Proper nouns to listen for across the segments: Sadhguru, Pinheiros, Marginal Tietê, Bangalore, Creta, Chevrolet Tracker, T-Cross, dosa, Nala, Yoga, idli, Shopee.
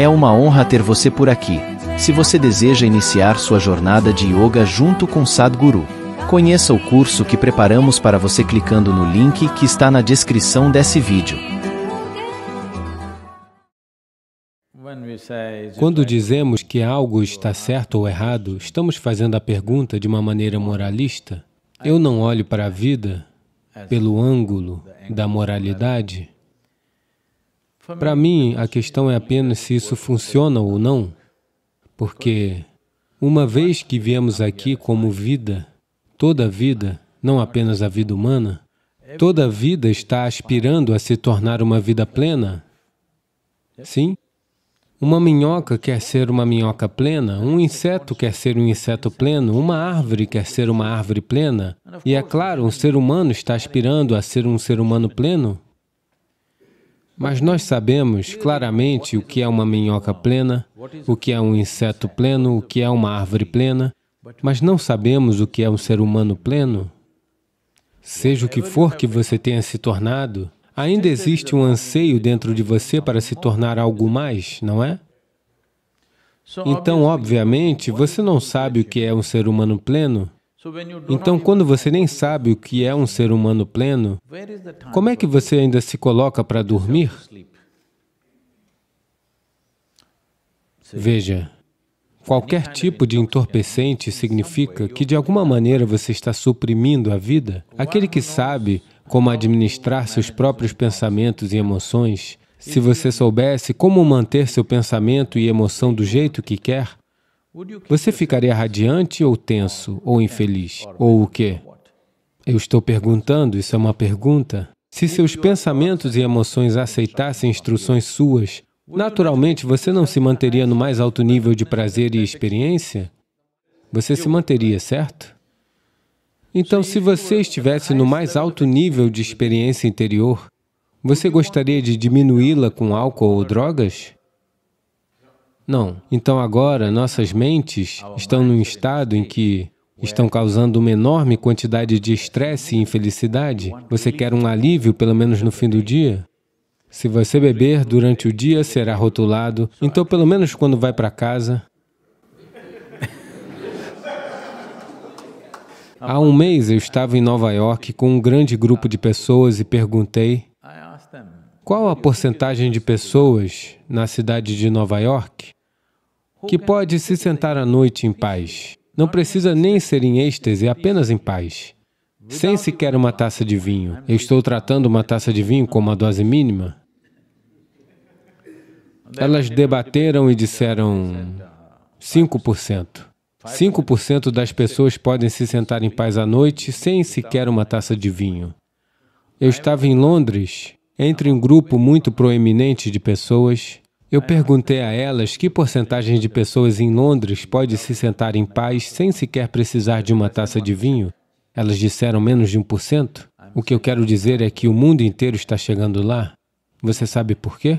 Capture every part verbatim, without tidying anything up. É uma honra ter você por aqui. Se você deseja iniciar sua jornada de yoga junto com Sadhguru, conheça o curso que preparamos para você clicando no link que está na descrição desse vídeo. Quando dizemos que algo está certo ou errado, estamos fazendo a pergunta de uma maneira moralista. Eu não olho para a vida pelo ângulo da moralidade. Para mim, a questão é apenas se isso funciona ou não, porque uma vez que viemos aqui como vida, toda vida, não apenas a vida humana, toda vida está aspirando a se tornar uma vida plena. Sim? Uma minhoca quer ser uma minhoca plena, um inseto quer ser um inseto pleno, uma árvore quer ser uma árvore plena. E é claro, um ser humano está aspirando a ser um ser humano pleno. Mas nós sabemos claramente o que é uma minhoca plena, o que é um inseto pleno, o que é uma árvore plena, mas não sabemos o que é um ser humano pleno. Seja o que for que você tenha se tornado, ainda existe um anseio dentro de você para se tornar algo mais, não é? Então, obviamente, você não sabe o que é um ser humano pleno. Então, quando você nem sabe o que é um ser humano pleno, como é que você ainda se coloca para dormir? Veja, qualquer tipo de entorpecente significa que, de alguma maneira, você está suprimindo a vida. Aquele que sabe como administrar seus próprios pensamentos e emoções, se você soubesse como manter seu pensamento e emoção do jeito que quer, você ficaria radiante ou tenso, ou infeliz, ou o quê? Eu estou perguntando, isso é uma pergunta. Se seus pensamentos e emoções aceitassem instruções suas, naturalmente você não se manteria no mais alto nível de prazer e experiência? Você se manteria, certo? Então, se você estivesse no mais alto nível de experiência interior, você gostaria de diminuí-la com álcool ou drogas? Não. Então, agora, nossas mentes estão num estado em que estão causando uma enorme quantidade de estresse e infelicidade. Você quer um alívio, pelo menos no fim do dia? Se você beber durante o dia, será rotulado. Então, pelo menos quando vai para casa... Há um mês, eu estava em Nova York com um grande grupo de pessoas e perguntei, qual a porcentagem de pessoas na cidade de Nova York que pode se sentar à noite em paz. Não precisa nem ser em êxtase, apenas em paz, sem sequer uma taça de vinho. Eu estou tratando uma taça de vinho como a dose mínima. Elas debateram e disseram cinco por cento. cinco por cento das pessoas podem se sentar em paz à noite sem sequer uma taça de vinho. Eu estava em Londres, entre um grupo muito proeminente de pessoas. Eu perguntei a elas que porcentagem de pessoas em Londres pode se sentar em paz sem sequer precisar de uma taça de vinho. Elas disseram menos de um por cento. O que eu quero dizer é que o mundo inteiro está chegando lá. Você sabe por quê?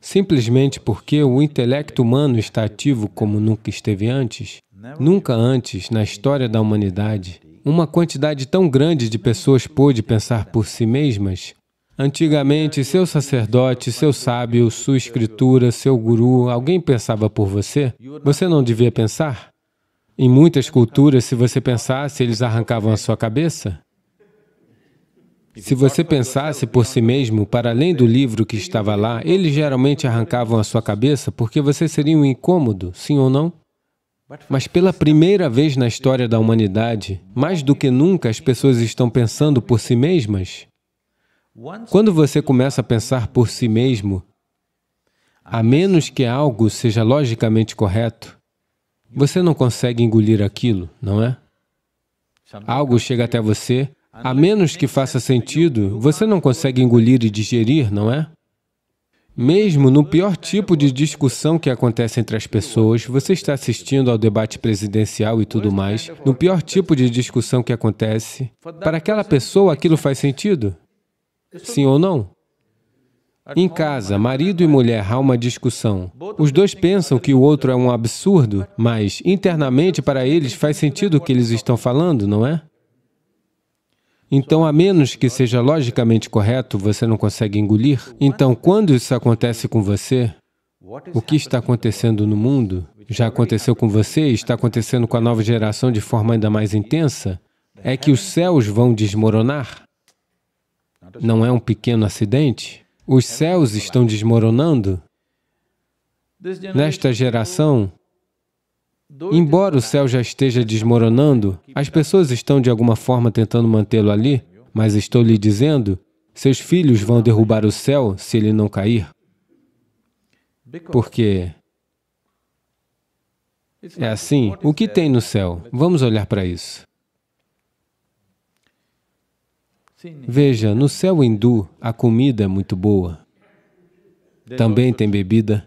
Simplesmente porque o intelecto humano está ativo como nunca esteve antes. Nunca antes, na história da humanidade, uma quantidade tão grande de pessoas pôde pensar por si mesmas. Antigamente, seu sacerdote, seu sábio, sua escritura, seu guru, alguém pensava por você? Você não devia pensar? Em muitas culturas, se você pensasse, eles arrancavam a sua cabeça. Se você pensasse por si mesmo, para além do livro que estava lá, eles geralmente arrancavam a sua cabeça porque você seria um incômodo, sim ou não? Mas pela primeira vez na história da humanidade, mais do que nunca as pessoas estão pensando por si mesmas. Quando você começa a pensar por si mesmo, a menos que algo seja logicamente correto, você não consegue engolir aquilo, não é? Algo chega até você, a menos que faça sentido, você não consegue engolir e digerir, não é? Mesmo no pior tipo de discussão que acontece entre as pessoas, você está assistindo ao debate presidencial e tudo mais, no pior tipo de discussão que acontece, para aquela pessoa aquilo faz sentido? Sim ou não? Em casa, marido e mulher, há uma discussão. Os dois pensam que o outro é um absurdo, mas internamente para eles faz sentido o que eles estão falando, não é? Então, a menos que seja logicamente correto, você não consegue engolir. Então, quando isso acontece com você, O que está acontecendo no mundo já aconteceu com você e está acontecendo com a nova geração de forma ainda mais intensa, é que os céus vão desmoronar. Não é um pequeno acidente. Os céus estão desmoronando. Nesta geração, embora o céu já esteja desmoronando, as pessoas estão de alguma forma tentando mantê-lo ali, mas estou lhe dizendo, seus filhos vão derrubar o céu se ele não cair. Porque é assim. O que tem no céu? Vamos olhar para isso. Veja, no céu hindu, a comida é muito boa. Também tem bebida.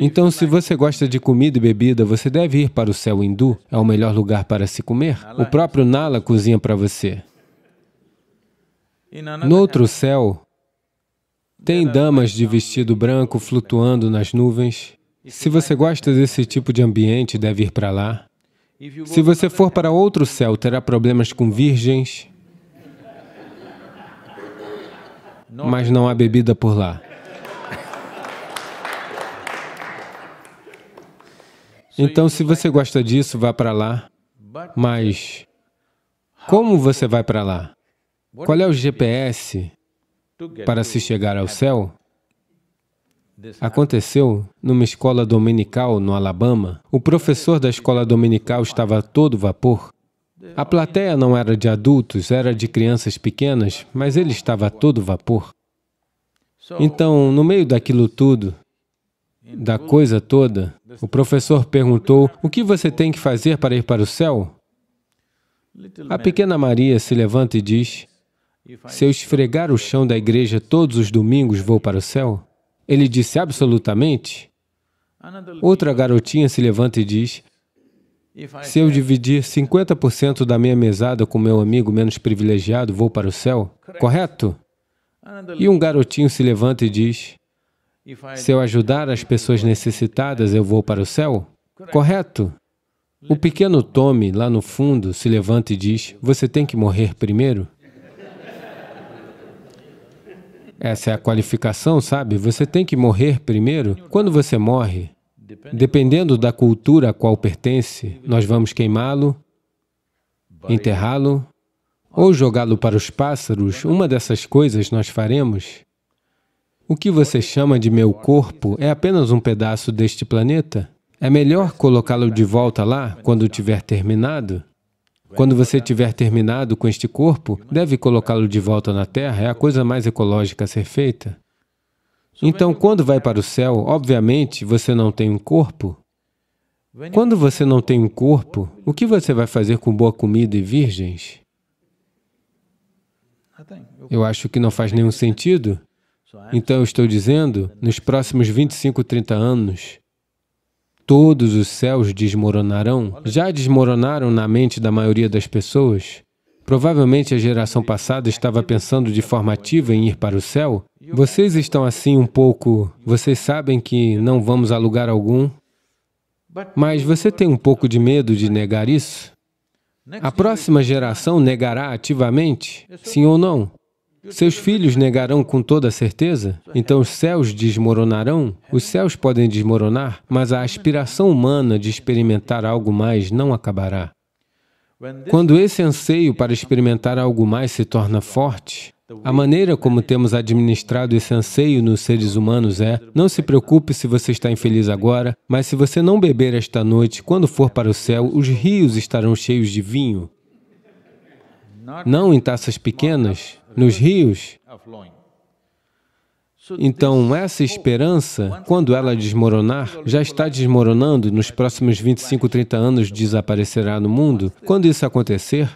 Então, se você gosta de comida e bebida, você deve ir para o céu hindu. É o melhor lugar para se comer. O próprio Nala cozinha para você. No outro céu, tem damas de vestido branco flutuando nas nuvens. Se você gosta desse tipo de ambiente, deve ir para lá. Se você for para outro céu, terá problemas com virgens, mas não há bebida por lá. Então, se você gosta disso, vá para lá. Mas como você vai para lá? Qual é o G P S para se chegar ao céu? Aconteceu numa escola dominical no Alabama. O professor da escola dominical estava a todo vapor. A plateia não era de adultos, era de crianças pequenas, mas ele estava a todo vapor. Então, no meio daquilo tudo, da coisa toda, o professor perguntou, o que você tem que fazer para ir para o céu? A pequena Maria se levanta e diz, se eu esfregar o chão da igreja todos os domingos, vou para o céu? Ele disse, absolutamente. Outra garotinha se levanta e diz, se eu dividir cinquenta por cento da minha mesada com meu amigo menos privilegiado, vou para o céu, correto? E um garotinho se levanta e diz, se eu ajudar as pessoas necessitadas, eu vou para o céu, correto? O pequeno Tommy, lá no fundo, se levanta e diz, você tem que morrer primeiro. Essa é a qualificação, sabe? Você tem que morrer primeiro. Quando você morre, dependendo da cultura a qual pertence, nós vamos queimá-lo, enterrá-lo ou jogá-lo para os pássaros. Uma dessas coisas nós faremos. O que você chama de meu corpo é apenas um pedaço deste planeta. É melhor colocá-lo de volta lá quando tiver terminado. Quando você tiver terminado com este corpo, deve colocá-lo de volta na Terra. É a coisa mais ecológica a ser feita. Então, quando vai para o céu, obviamente, você não tem um corpo. Quando você não tem um corpo, o que você vai fazer com boa comida e virgens? Eu acho que não faz nenhum sentido. Então, eu estou dizendo, nos próximos vinte e cinco, trinta anos, todos os céus desmoronarão. Já desmoronaram na mente da maioria das pessoas. Provavelmente a geração passada estava pensando de forma ativa em ir para o céu. Vocês estão assim um pouco... Vocês sabem que não vamos a lugar algum, mas você tem um pouco de medo de negar isso? A próxima geração negará ativamente, sim ou não? Seus filhos negarão com toda certeza, então os céus desmoronarão. Os céus podem desmoronar, mas a aspiração humana de experimentar algo mais não acabará. Quando esse anseio para experimentar algo mais se torna forte, a maneira como temos administrado esse anseio nos seres humanos é, não se preocupe se você está infeliz agora, mas se você não beber esta noite, quando for para o céu, os rios estarão cheios de vinho. Não em taças pequenas, nos rios. Então, essa esperança, quando ela desmoronar, já está desmoronando, nos próximos vinte e cinco, trinta anos desaparecerá no mundo. Quando isso acontecer,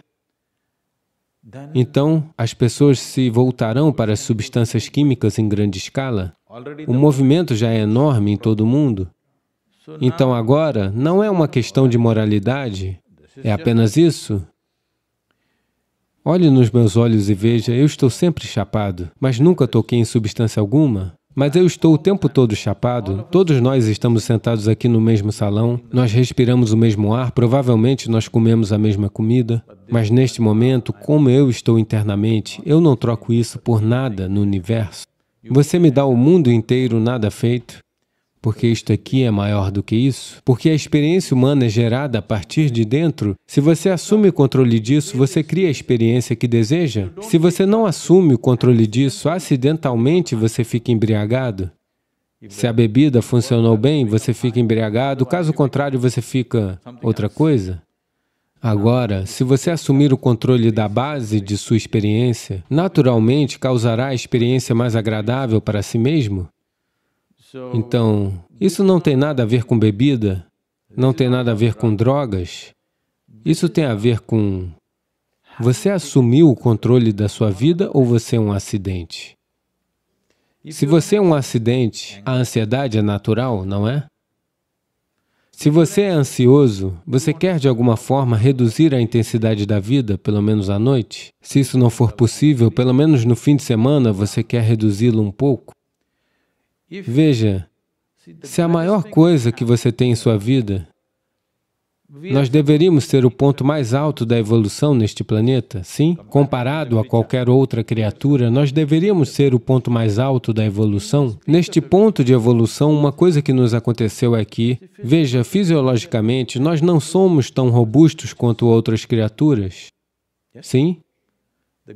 então as pessoas se voltarão para as substâncias químicas em grande escala. O movimento já é enorme em todo o mundo. Então, agora, não é uma questão de moralidade, é apenas isso. Olhe nos meus olhos e veja, eu estou sempre chapado, mas nunca toquei em substância alguma. Mas eu estou o tempo todo chapado, todos nós estamos sentados aqui no mesmo salão, nós respiramos o mesmo ar, provavelmente nós comemos a mesma comida, mas neste momento, como eu estou internamente, eu não troco isso por nada no universo. Você me dá o mundo inteiro, nada feito. porque isto aqui é maior do que isso, porque a experiência humana é gerada a partir de dentro. Se você assume o controle disso, você cria a experiência que deseja. Se você não assume o controle disso, acidentalmente você fica embriagado. Se a bebida funcionou bem, você fica embriagado, caso contrário, você fica outra coisa. Agora, se você assumir o controle da base de sua experiência, naturalmente causará a experiência mais agradável para si mesmo. Então, isso não tem nada a ver com bebida, não tem nada a ver com drogas. Isso tem a ver com... você assumiu o controle da sua vida ou você é um acidente? Se você é um acidente, a ansiedade é natural, não é? Se você é ansioso, você quer de alguma forma reduzir a intensidade da vida, pelo menos à noite? Se isso não for possível, pelo menos no fim de semana, você quer reduzi-lo um pouco? Veja, se a maior coisa que você tem em sua vida, nós deveríamos ser o ponto mais alto da evolução neste planeta, sim? Comparado a qualquer outra criatura, nós deveríamos ser o ponto mais alto da evolução. Neste ponto de evolução, uma coisa que nos aconteceu é que, veja, fisiologicamente, nós não somos tão robustos quanto outras criaturas, sim?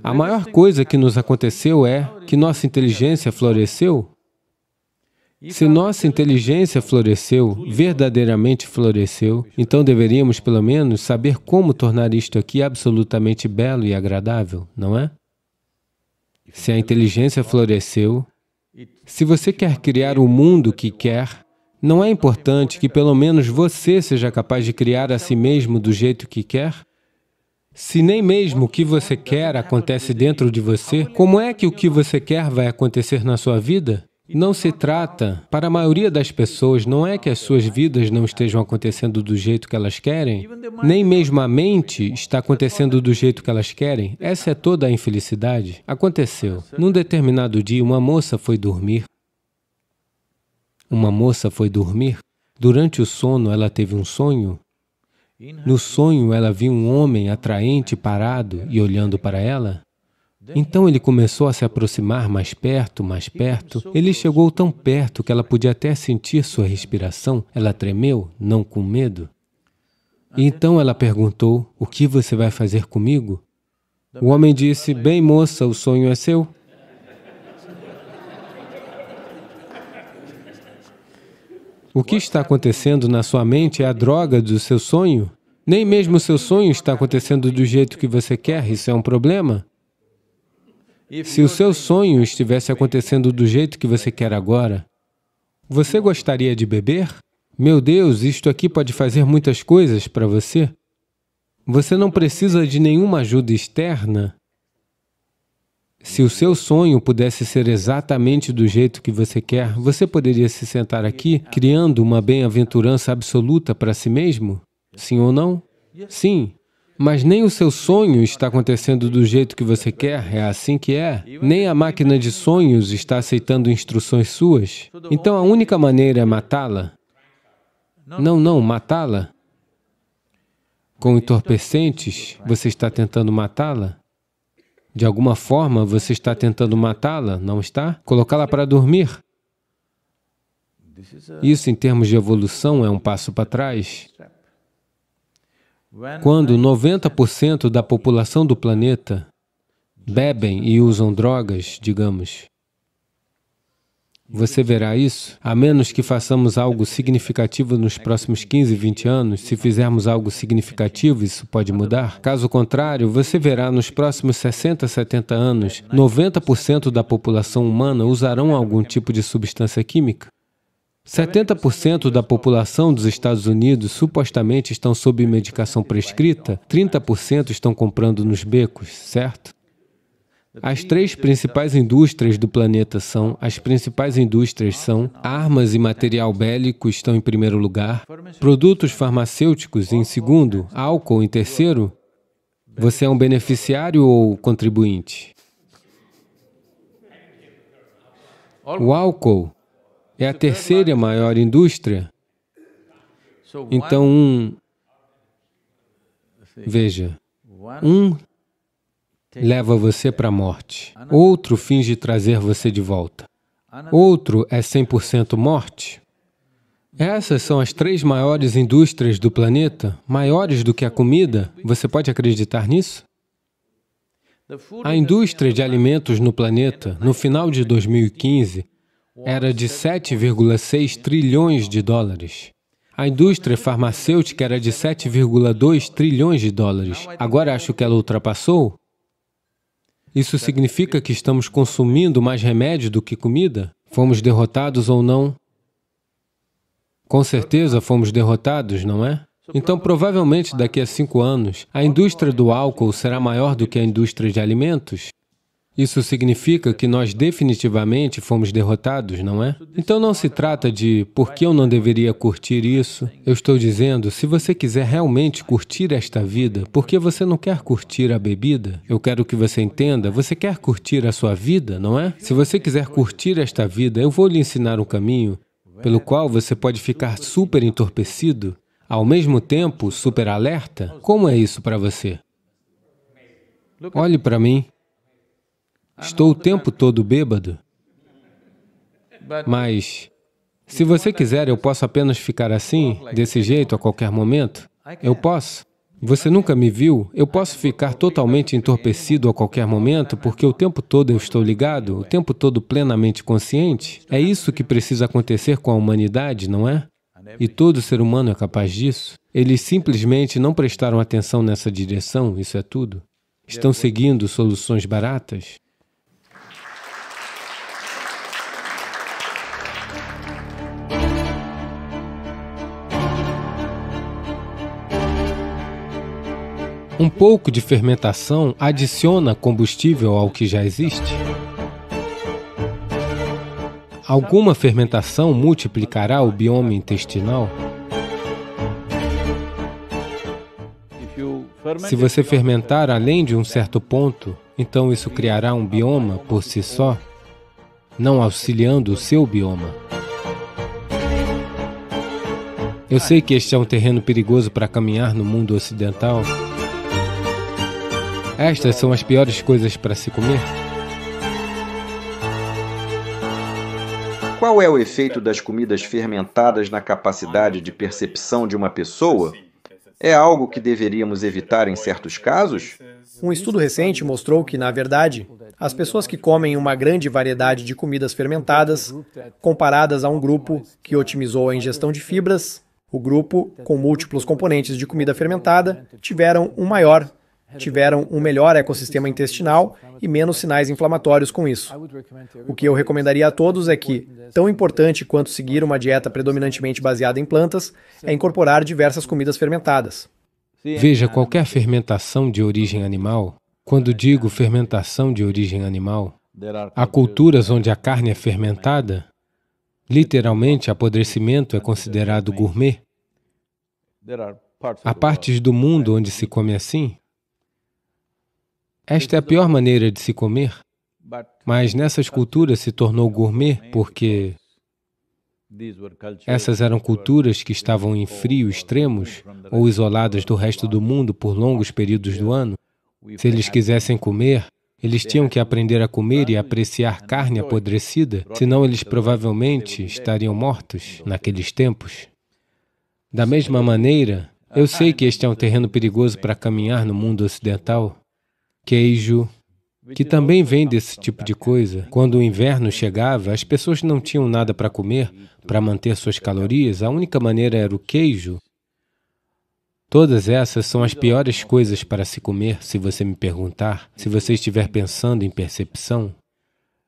A maior coisa que nos aconteceu é que nossa inteligência floresceu. Se nossa inteligência floresceu, verdadeiramente floresceu, então deveríamos, pelo menos, saber como tornar isto aqui absolutamente belo e agradável, não é? Se a inteligência floresceu, se você quer criar o mundo que quer, não é importante que, pelo menos, você seja capaz de criar a si mesmo do jeito que quer? Se nem mesmo o que você quer acontece dentro de você, como é que o que você quer vai acontecer na sua vida? Não se trata, para a maioria das pessoas, não é que as suas vidas não estejam acontecendo do jeito que elas querem, nem mesmo a mente está acontecendo do jeito que elas querem. Essa é toda a infelicidade. Aconteceu. Num determinado dia, uma moça foi dormir. Uma moça foi dormir. Durante o sono, ela teve um sonho. No sonho, ela viu um homem atraente parado e olhando para ela. Então ele começou a se aproximar mais perto, mais perto. Ele chegou tão perto que ela podia até sentir sua respiração. Ela tremeu, não com medo. E então ela perguntou, "O que você vai fazer comigo?" O homem disse, "Bem, moça, o sonho é seu." O que está acontecendo na sua mente é a droga do seu sonho. Nem mesmo o seu sonho está acontecendo do jeito que você quer, isso é um problema. Se o seu sonho estivesse acontecendo do jeito que você quer agora, você gostaria de beber? Meu Deus, isto aqui pode fazer muitas coisas para você. Você não precisa de nenhuma ajuda externa. Se o seu sonho pudesse ser exatamente do jeito que você quer, você poderia se sentar aqui, criando uma bem-aventurança absoluta para si mesmo? Sim ou não? Sim. Mas nem o seu sonho está acontecendo do jeito que você quer, é assim que é. Nem a máquina de sonhos está aceitando instruções suas. Então a única maneira é matá-la. Não, não, matá-la. Com entorpecentes, você está tentando matá-la. De alguma forma, você está tentando matá-la, não está? Colocá-la para dormir. Isso, em termos de evolução, é um passo para trás. Quando noventa por cento da população do planeta bebem e usam drogas, digamos, você verá isso, a menos que façamos algo significativo nos próximos quinze, vinte anos. Se fizermos algo significativo, isso pode mudar. Caso contrário, você verá nos próximos sessenta, setenta anos, noventa por cento da população humana usarão algum tipo de substância química. setenta por cento da população dos Estados Unidos supostamente estão sob medicação prescrita, trinta por cento estão comprando nos becos, certo? As três principais indústrias do planeta são, as principais indústrias são, armas e material bélico estão em primeiro lugar, produtos farmacêuticos em segundo, álcool em terceiro. Você é um beneficiário ou contribuinte? O álcool é a terceira maior indústria. Então, um... veja, um leva você para a morte, outro finge trazer você de volta, outro é cem por cento morte, Essas são as três maiores indústrias do planeta, maiores do que a comida. Você pode acreditar nisso? A indústria de alimentos no planeta, no final de dois mil e quinze, era de sete vírgula seis trilhões de dólares. A indústria farmacêutica era de sete vírgula dois trilhões de dólares. Agora acho que ela ultrapassou. Isso significa que estamos consumindo mais remédio do que comida? Fomos derrotados ou não? Com certeza fomos derrotados, não é? Então, provavelmente, daqui a cinco anos, a indústria do álcool será maior do que a indústria de alimentos. Isso significa que nós definitivamente fomos derrotados, não é? Então, não se trata de por que eu não deveria curtir isso. Eu estou dizendo, se você quiser realmente curtir esta vida, por que você não quer curtir a bebida? Eu quero que você entenda, você quer curtir a sua vida, não é? Se você quiser curtir esta vida, eu vou lhe ensinar um caminho pelo qual você pode ficar super entorpecido, ao mesmo tempo super alerta. Como é isso para você? Olhe para mim. Estou o tempo todo bêbado, mas se você quiser, eu posso apenas ficar assim, desse jeito, a qualquer momento. Eu posso. Você nunca me viu. Eu posso ficar totalmente entorpecido a qualquer momento, porque o tempo todo eu estou ligado, o tempo todo plenamente consciente. É isso que precisa acontecer com a humanidade, não é? E todo ser humano é capaz disso. Eles simplesmente não prestaram atenção nessa direção, isso é tudo. Estão seguindo soluções baratas. Um pouco de fermentação adiciona combustível ao que já existe. Alguma fermentação multiplicará o bioma intestinal. Se você fermentar além de um certo ponto, então isso criará um bioma por si só, não auxiliando o seu bioma. Eu sei que este é um terreno perigoso para caminhar no mundo ocidental. Estas são as piores coisas para se comer. Qual é o efeito das comidas fermentadas na capacidade de percepção de uma pessoa? É algo que deveríamos evitar em certos casos? Um estudo recente mostrou que, na verdade, as pessoas que comem uma grande variedade de comidas fermentadas, comparadas a um grupo que otimizou a ingestão de fibras, o grupo com múltiplos componentes de comida fermentada tiveram um maior tiveram um melhor ecossistema intestinal e menos sinais inflamatórios com isso. O que eu recomendaria a todos é que, tão importante quanto seguir uma dieta predominantemente baseada em plantas, é incorporar diversas comidas fermentadas. Veja, qualquer fermentação de origem animal, quando digo fermentação de origem animal, há culturas onde a carne é fermentada, literalmente apodrecimento é considerado gourmet. Há partes do mundo onde se come assim. Esta é a pior maneira de se comer, mas nessas culturas se tornou gourmet porque essas eram culturas que estavam em frio extremos ou isoladas do resto do mundo por longos períodos do ano. Se eles quisessem comer, eles tinham que aprender a comer e apreciar carne apodrecida, senão eles provavelmente estariam mortos naqueles tempos. Da mesma maneira, eu sei que este é um terreno perigoso para caminhar no mundo ocidental. Queijo, que também vem desse tipo de coisa. Quando o inverno chegava, as pessoas não tinham nada para comer, para manter suas calorias, a única maneira era o queijo. Todas essas são as piores coisas para se comer, se você me perguntar, se você estiver pensando em percepção.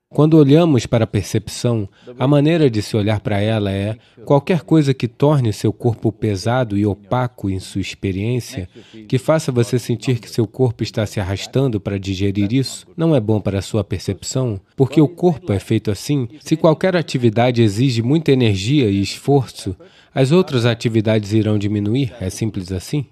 Quando olhamos para a percepção, a maneira de se olhar para ela é qualquer coisa que torne seu corpo pesado e opaco em sua experiência, que faça você sentir que seu corpo está se arrastando para digerir isso, não é bom para a sua percepção, porque o corpo é feito assim. Se qualquer atividade exige muita energia e esforço, as outras atividades irão diminuir, é simples assim.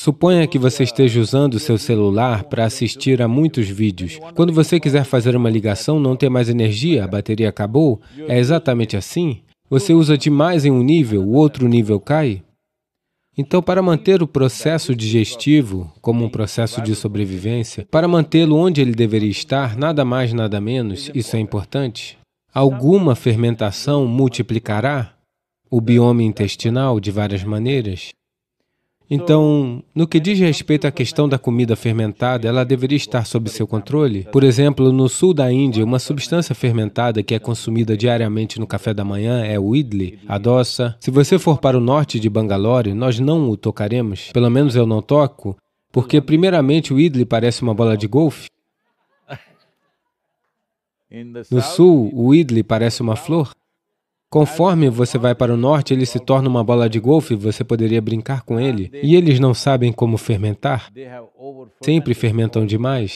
Suponha que você esteja usando seu celular para assistir a muitos vídeos. Quando você quiser fazer uma ligação, não tem mais energia, a bateria acabou. É exatamente assim. Você usa demais em um nível, o outro nível cai. Então, para manter o processo digestivo como um processo de sobrevivência, para mantê-lo onde ele deveria estar, nada mais, nada menos, isso é importante. Alguma fermentação multiplicará o bioma intestinal de várias maneiras. Então, no que diz respeito à questão da comida fermentada, ela deveria estar sob seu controle. Por exemplo, no sul da Índia, uma substância fermentada que é consumida diariamente no café da manhã é o idli, a dosa. Se você for para o norte de Bangalore, nós não o tocaremos, pelo menos eu não toco, porque primeiramente o idli parece uma bola de golfe. No sul, o idli parece uma flor. Conforme você vai para o norte, ele se torna uma bola de golfe e você poderia brincar com ele. E eles não sabem como fermentar. Sempre fermentam demais.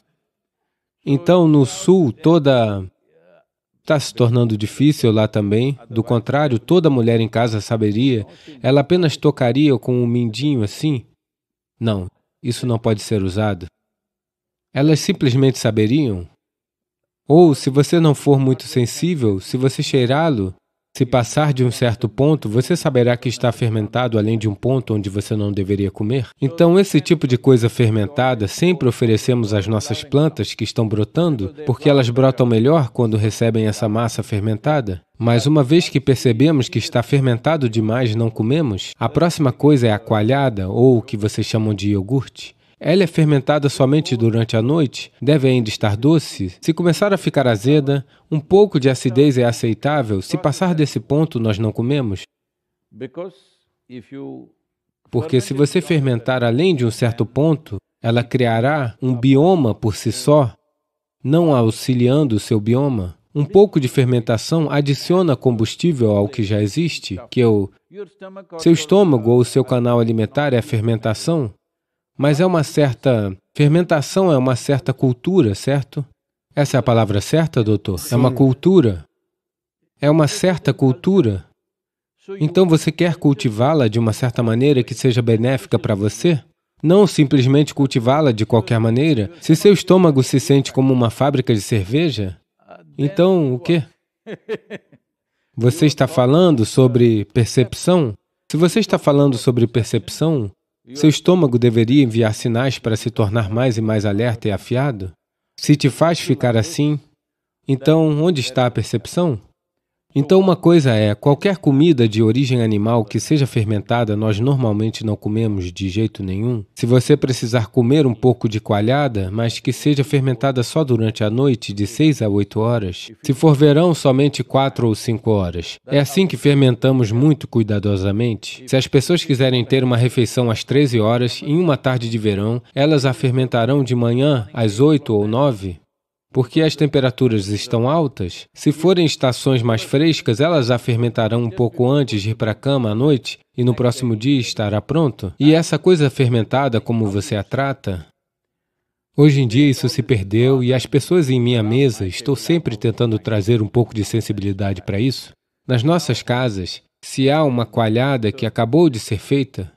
Então, no sul, toda... Está se tornando difícil lá também. Do contrário, toda mulher em casa saberia. Ela apenas tocaria com um mindinho assim. Não, isso não pode ser usado. Elas simplesmente saberiam. Ou, se você não for muito sensível, se você cheirá-lo, se passar de um certo ponto, você saberá que está fermentado além de um ponto onde você não deveria comer. Então, esse tipo de coisa fermentada sempre oferecemos às nossas plantas que estão brotando, porque elas brotam melhor quando recebem essa massa fermentada. Mas uma vez que percebemos que está fermentado demais, não comemos. A próxima coisa é a coalhada, ou o que vocês chamam de iogurte. Ela é fermentada somente durante a noite, deve ainda estar doce. Se começar a ficar azeda, um pouco de acidez é aceitável. Se passar desse ponto, nós não comemos. Porque se você fermentar além de um certo ponto, ela criará um bioma por si só, não auxiliando o seu bioma. Um pouco de fermentação adiciona combustível ao que já existe, que é o seu estômago ou seu canal alimentar é a fermentação. Mas é uma certa... Fermentação é uma certa cultura, certo? Essa é a palavra certa, doutor? Sim. É uma cultura. É uma certa cultura. Então, você quer cultivá-la de uma certa maneira que seja benéfica para você? Não simplesmente cultivá-la de qualquer maneira. Se seu estômago se sente como uma fábrica de cerveja, então, o quê? Você está falando sobre percepção? Se você está falando sobre percepção, seu estômago deveria enviar sinais para se tornar mais e mais alerta e afiado? Se te faz ficar assim, então onde está a percepção? Então uma coisa é, qualquer comida de origem animal que seja fermentada, nós normalmente não comemos de jeito nenhum. Se você precisar comer um pouco de coalhada, mas que seja fermentada só durante a noite, de seis a oito horas. Se for verão, somente quatro ou cinco horas. É assim que fermentamos muito cuidadosamente. Se as pessoas quiserem ter uma refeição às treze horas, em uma tarde de verão, elas a fermentarão de manhã às oito ou nove. Porque as temperaturas estão altas. Se forem estações mais frescas, elas a fermentarão um pouco antes de ir para a cama à noite e no próximo dia estará pronto. E essa coisa fermentada, como você a trata, hoje em dia isso se perdeu e as pessoas em minha mesa, estou sempre tentando trazer um pouco de sensibilidade para isso. Nas nossas casas, se há uma coalhada que acabou de ser feita,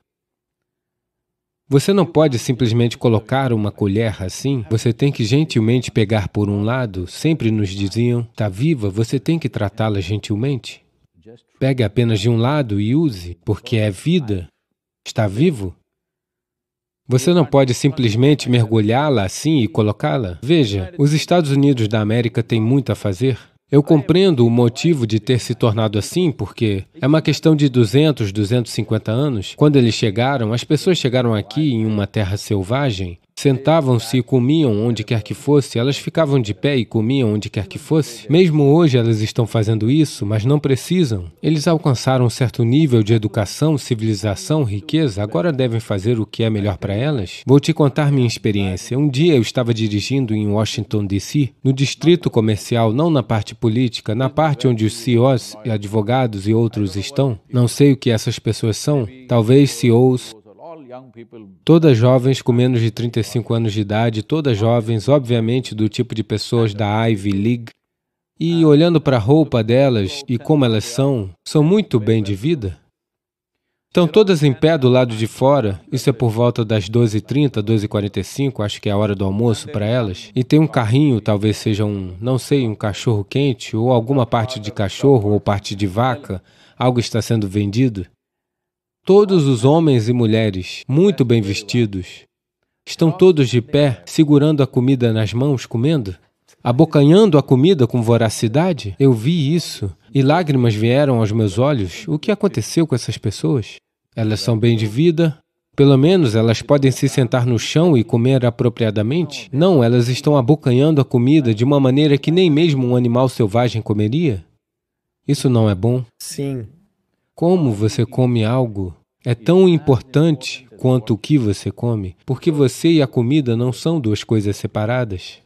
você não pode simplesmente colocar uma colher assim. Você tem que gentilmente pegar por um lado. Sempre nos diziam, está viva, você tem que tratá-la gentilmente. Pegue apenas de um lado e use, porque é vida. Está vivo. Você não pode simplesmente mergulhá-la assim e colocá-la. Veja, os Estados Unidos da América têm muito a fazer. Eu compreendo o motivo de ter se tornado assim, porque é uma questão de duzentos, duzentos e cinquenta anos. Quando eles chegaram, as pessoas chegaram aqui em uma terra selvagem, sentavam-se e comiam onde quer que fosse, elas ficavam de pé e comiam onde quer que fosse. Mesmo hoje elas estão fazendo isso, mas não precisam. Eles alcançaram um certo nível de educação, civilização, riqueza, agora devem fazer o que é melhor para elas. Vou te contar minha experiência. Um dia eu estava dirigindo em Washington, D C, no distrito comercial, não na parte política, na parte onde os C E Os, advogados e outros estão. Não sei o que essas pessoas são, talvez C E Os, todas jovens com menos de trinta e cinco anos de idade, todas jovens, obviamente, do tipo de pessoas da Ivy League. E olhando para a roupa delas e como elas são, são muito bem de vida. Estão todas em pé do lado de fora, isso é por volta das doze e trinta, doze e quarenta e cinco, acho que é a hora do almoço para elas. E tem um carrinho, talvez seja um, não sei, um cachorro quente, ou alguma parte de cachorro, ou parte de vaca, algo está sendo vendido. Todos os homens e mulheres, muito bem vestidos, estão todos de pé, segurando a comida nas mãos, comendo. abocanhando a comida com voracidade, eu vi isso e lágrimas vieram aos meus olhos. O que aconteceu com essas pessoas? Elas são bem de vida? Pelo menos elas podem se sentar no chão e comer apropriadamente? Não, elas estão abocanhando a comida de uma maneira que nem mesmo um animal selvagem comeria? Isso não é bom? Sim. Como você come algo é tão importante quanto o que você come, porque você e a comida não são duas coisas separadas.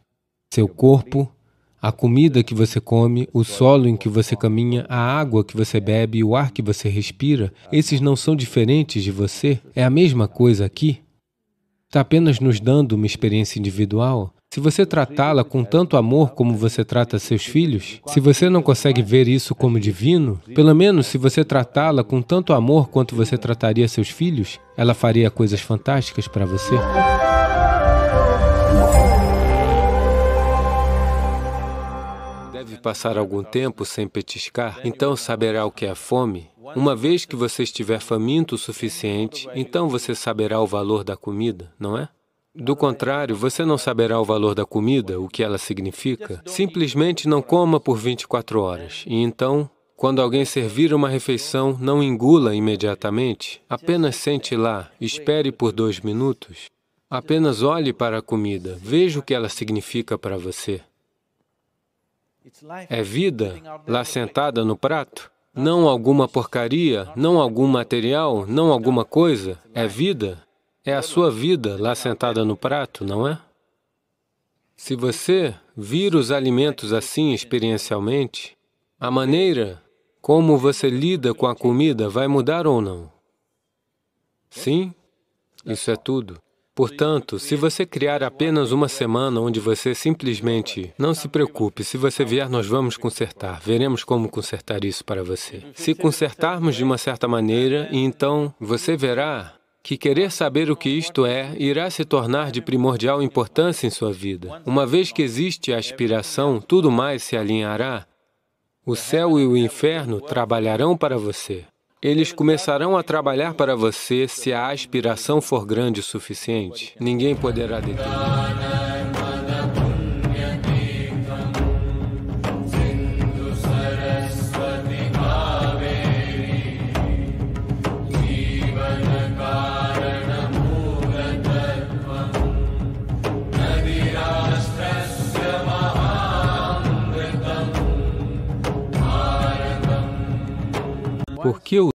Seu corpo, a comida que você come, o solo em que você caminha, a água que você bebe, o ar que você respira, esses não são diferentes de você. É a mesma coisa aqui. Está apenas nos dando uma experiência individual. Se você tratá-la com tanto amor como você trata seus filhos, se você não consegue ver isso como divino, pelo menos se você tratá-la com tanto amor quanto você trataria seus filhos, ela faria coisas fantásticas para você. Deve passar algum tempo sem petiscar, então saberá o que é fome. Uma vez que você estiver faminto o suficiente, então você saberá o valor da comida, não é? Do contrário, você não saberá o valor da comida, o que ela significa. Simplesmente não coma por vinte e quatro horas. E então, quando alguém servir uma refeição, não engula imediatamente. Apenas sente lá, espere por dois minutos. Apenas olhe para a comida, veja o que ela significa para você. É vida lá sentada no prato? Não alguma porcaria, não algum material, não alguma coisa. É vida? É a sua vida lá sentada no prato, não é? Se você vir os alimentos assim experiencialmente, a maneira como você lida com a comida vai mudar ou não? Sim? Isso é tudo. Portanto, se você criar apenas uma semana onde você simplesmente... Não se preocupe, se você vier, nós vamos consertar. Veremos como consertar isso para você. Se consertarmos de uma certa maneira, então você verá que querer saber o que isto é irá se tornar de primordial importância em sua vida. Uma vez que existe a aspiração, tudo mais se alinhará. O céu e o inferno trabalharão para você. Eles começarão a trabalhar para você se a aspiração for grande o suficiente. Ninguém poderá deter. Por que o